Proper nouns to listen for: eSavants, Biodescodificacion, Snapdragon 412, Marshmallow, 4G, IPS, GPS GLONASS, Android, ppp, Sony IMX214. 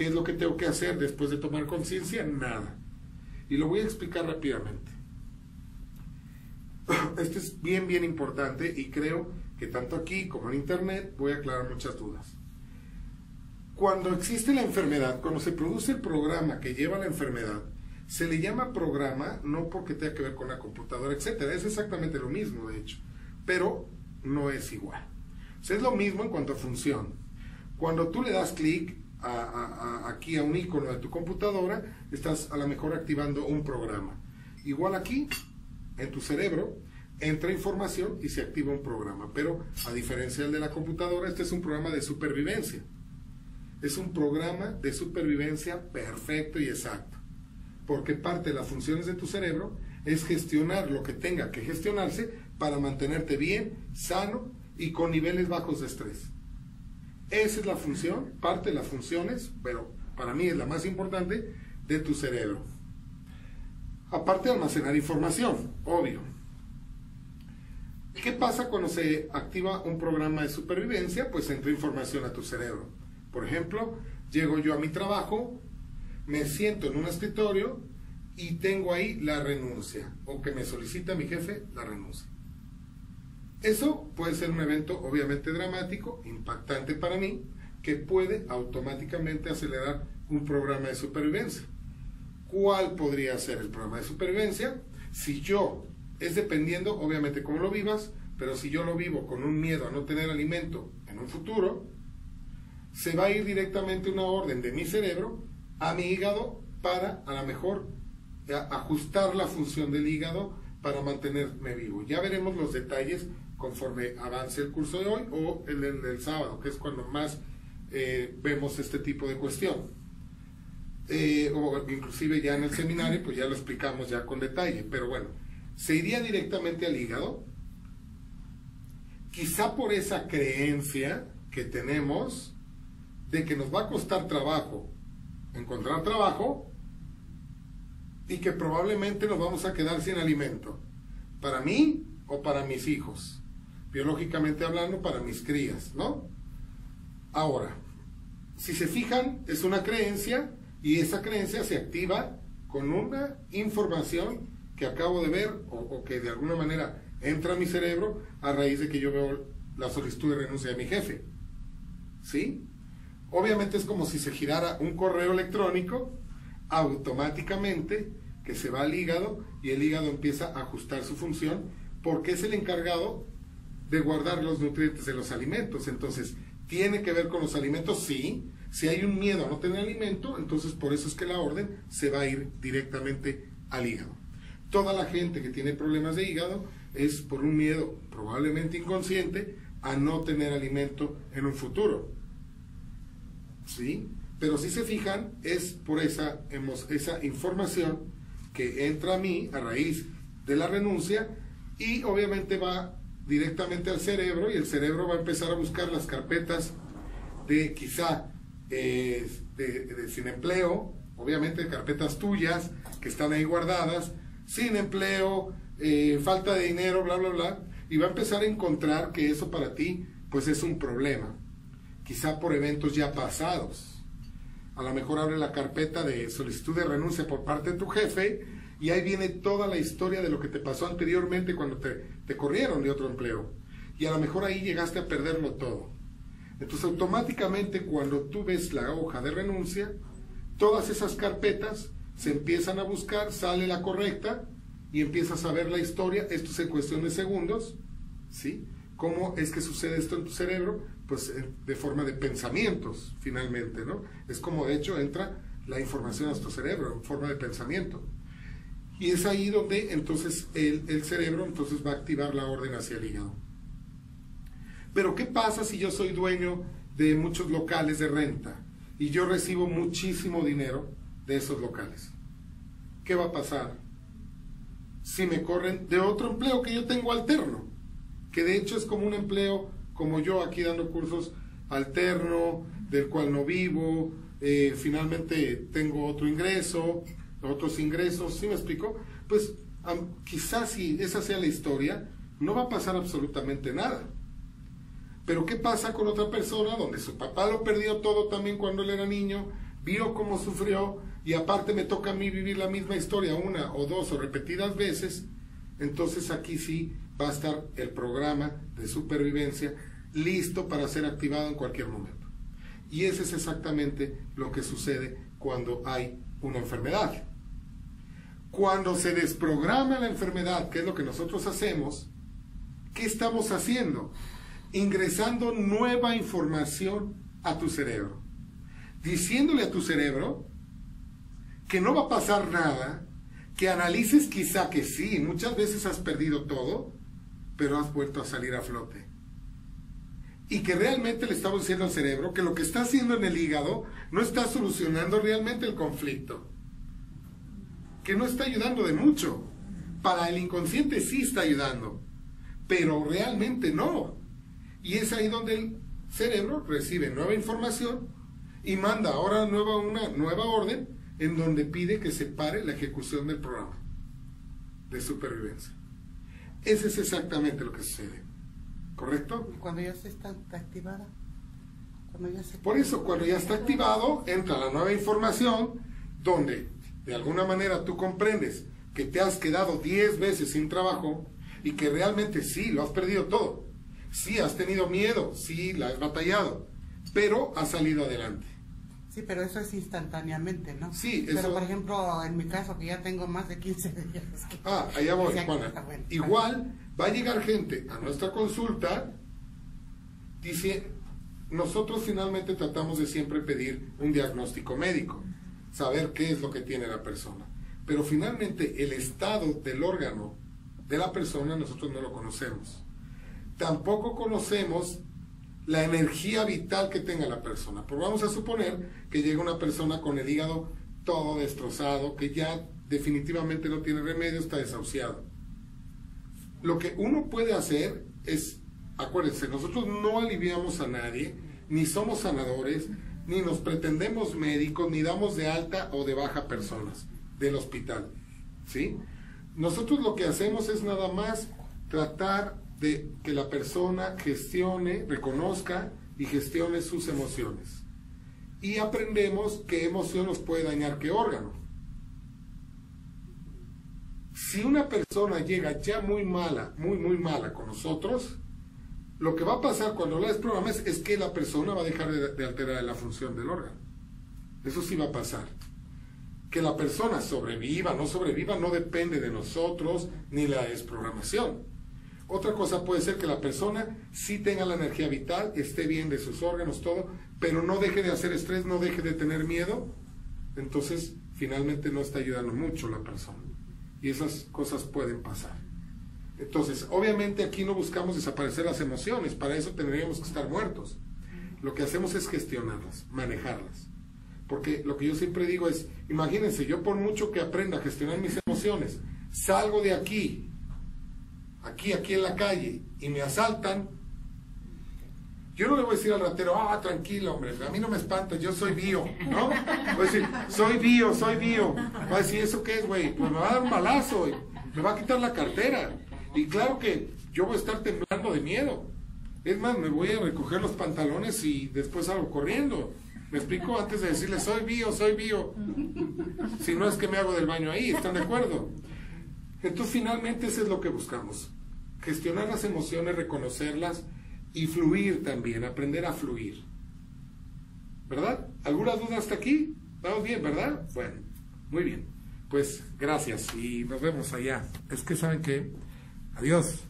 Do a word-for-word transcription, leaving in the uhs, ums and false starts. ¿Qué es lo que tengo que hacer después de tomar conciencia? Nada. Y lo voy a explicar rápidamente. Esto es bien, bien importante y creo que tanto aquí como en internet voy a aclarar muchas dudas. Cuando existe la enfermedad, cuando se produce el programa que lleva a la enfermedad, se le llama programa no porque tenga que ver con la computadora, etcétera. Es exactamente lo mismo, de hecho, pero no es igual. O sea, es lo mismo en cuanto a función. Cuando tú le das clic a, a, a, aquí a un icono de tu computadora, estás a lo mejor activando un programa. Igual aquí, en tu cerebro, entra información y se activa un programa. Pero, a diferencia del de la computadora, este es un programa de supervivencia. Es un programa de supervivencia perfecto y exacto, porque parte de las funciones de tu cerebro es gestionar lo que tenga que gestionarse para mantenerte bien, sano y con niveles bajos de estrés. Esa es la función, parte de las funciones, pero para mí es la más importante, de tu cerebro. Aparte de almacenar información, obvio. ¿Qué pasa cuando se activa un programa de supervivencia? Pues entra información a tu cerebro. Por ejemplo, llego yo a mi trabajo, me siento en un escritorio y tengo ahí la renuncia, o que me solicita mi jefe la renuncia. Eso puede ser un evento obviamente dramático, impactante para mí, que puede automáticamente acelerar un programa de supervivencia. ¿Cuál podría ser el programa de supervivencia? Si yo, es dependiendo obviamente cómo lo vivas, pero si yo lo vivo con un miedo a no tener alimento en un futuro, se va a ir directamente una orden de mi cerebro a mi hígado para, a lo mejor, ajustar la función del hígado para mantenerme vivo. Ya veremos los detalles conforme avance el curso de hoy o el del sábado, que es cuando más eh, vemos este tipo de cuestión. Eh, o inclusive ya en el seminario, pues ya lo explicamos ya con detalle, pero bueno, se iría directamente al hígado. Quizá por esa creencia que tenemos de que nos va a costar trabajo encontrar trabajo y que probablemente nos vamos a quedar sin alimento, para mí o para mis hijos, biológicamente hablando, para mis crías, ¿no? Ahora, si se fijan, es una creencia y esa creencia se activa con una información que acabo de ver o, o que de alguna manera entra a mi cerebro a raíz de que yo veo la solicitud de renuncia de mi jefe, ¿sí? Obviamente es como si se girara un correo electrónico automáticamente que se va al hígado y el hígado empieza a ajustar su función porque es el encargado de guardar los nutrientes de los alimentos. Entonces, ¿tiene que ver con los alimentos? Sí. Si hay un miedo a no tener alimento, entonces por eso es que la orden se va a ir directamente al hígado. Toda la gente que tiene problemas de hígado es por un miedo probablemente inconsciente a no tener alimento en un futuro. ¿Sí? Pero si se fijan, es por esa, esa información que entra a mí a raíz de la renuncia y obviamente va directamente al cerebro y el cerebro va a empezar a buscar las carpetas de quizá eh, de, de sin empleo, obviamente carpetas tuyas que están ahí guardadas, sin empleo, eh, falta de dinero, bla, bla, bla, y va a empezar a encontrar que eso para ti pues es un problema. Quizá por eventos ya pasados. A lo mejor abre la carpeta de solicitud de renuncia por parte de tu jefe y ahí viene toda la historia de lo que te pasó anteriormente cuando te, te corrieron de otro empleo. Y a lo mejor ahí llegaste a perderlo todo. Entonces automáticamente cuando tú ves la hoja de renuncia, todas esas carpetas se empiezan a buscar, sale la correcta y empiezas a ver la historia. Esto es en cuestión de segundos, ¿sí? ¿Cómo es que sucede esto en tu cerebro? Pues de forma de pensamientos, finalmente, ¿no? Es como de hecho entra la información a nuestro cerebro, en forma de pensamiento. Y es ahí donde entonces el, el cerebro entonces va a activar la orden hacia el hígado. Pero ¿qué pasa si yo soy dueño de muchos locales de renta y yo recibo muchísimo dinero de esos locales? ¿Qué va a pasar si me corren de otro empleo que yo tengo alterno? Que de hecho es como un empleo, como yo aquí dando cursos alterno, del cual no vivo, eh, finalmente tengo otro ingreso, otros ingresos, ¿sí me explico? Pues um, quizás si esa sea la historia, no va a pasar absolutamente nada. Pero ¿qué pasa con otra persona donde su papá lo perdió todo también cuando él era niño, vio cómo sufrió, y aparte me toca a mí vivir la misma historia una o dos o repetidas veces. Entonces aquí sí va a estar el programa de supervivencia listo para ser activado en cualquier momento. Y eso es exactamente lo que sucede cuando hay una enfermedad. Cuando se desprograma la enfermedad, que es lo que nosotros hacemos, ¿qué estamos haciendo? Ingresando nueva información a tu cerebro, diciéndole a tu cerebro que no va a pasar nada, que analices quizá que sí, muchas veces has perdido todo, pero has vuelto a salir a flote. Y que realmente le estamos diciendo al cerebro que lo que está haciendo en el hígado no está solucionando realmente el conflicto, que no está ayudando de mucho. Para el inconsciente sí está ayudando, pero realmente no. Y es ahí donde el cerebro recibe nueva información y manda ahora nueva, una nueva orden en donde pide que se pare la ejecución del programa de supervivencia. Ese es exactamente lo que sucede, ¿correcto? Y cuando ya se está activada, cuando ya se... Por eso, cuando ya está activado, entra la nueva información donde de alguna manera tú comprendes que te has quedado diez veces sin trabajo y que realmente sí, lo has perdido todo. Sí, has tenido miedo, sí, la has batallado, pero has salido adelante. Sí, pero eso es instantáneamente, ¿no? Sí, eso... Pero, por ejemplo, en mi caso, que ya tengo más de quince días. Que... Ah, allá voy, Juana. Bueno, bueno. Igual va a llegar gente a nuestra consulta, dice, nosotros finalmente tratamos de siempre pedir un diagnóstico médico, saber qué es lo que tiene la persona. Pero finalmente el estado del órgano de la persona nosotros no lo conocemos. Tampoco conocemos la energía vital que tenga la persona. Pero vamos a suponer que llega una persona con el hígado todo destrozado, que ya definitivamente no tiene remedio, está desahuciado. Lo que uno puede hacer es, acuérdense, nosotros no aliviamos a nadie, ni somos sanadores, ni nos pretendemos médicos, ni damos de alta o de baja personas del hospital, ¿sí? Nosotros lo que hacemos es nada más tratar de que la persona gestione, reconozca y gestione sus emociones. Y aprendemos qué emoción nos puede dañar qué órgano. Si una persona llega ya muy mala, muy muy mala con nosotros, lo que va a pasar cuando la desprogramas es que la persona va a dejar de, de alterar la función del órgano. Eso sí va a pasar. Que la persona sobreviva, no sobreviva, no depende de nosotros ni la desprogramación. Otra cosa puede ser que la persona sí tenga la energía vital, esté bien de sus órganos, todo, pero no deje de hacer estrés, no deje de tener miedo. Entonces, finalmente no está ayudando mucho la persona. Y esas cosas pueden pasar. Entonces, obviamente aquí no buscamos desaparecer las emociones, para eso tendríamos que estar muertos. Lo que hacemos es gestionarlas, manejarlas. Porque lo que yo siempre digo es, imagínense, yo por mucho que aprenda a gestionar mis emociones, salgo de aquí... aquí, aquí en la calle, y me asaltan, yo no le voy a decir al ratero, ah, oh, tranquilo, hombre, a mí no me espanta, yo soy bio, ¿no? Voy a decir, soy bio, soy bio. Va a decir, ¿eso qué es, güey? Pues me va a dar un balazo, me va a quitar la cartera, y claro que yo voy a estar temblando de miedo. Es más, me voy a recoger los pantalones y después salgo corriendo. ¿Me explico? Antes de decirle, soy bio, soy bio. Si no es que me hago del baño ahí, ¿están de acuerdo? Entonces, finalmente, eso es lo que buscamos. Gestionar las emociones, reconocerlas y fluir también, aprender a fluir. ¿Verdad? ¿Alguna duda hasta aquí? ¿Vamos bien, verdad? Bueno, muy bien. Pues, gracias y nos vemos allá. Es que, ¿saben qué? Adiós.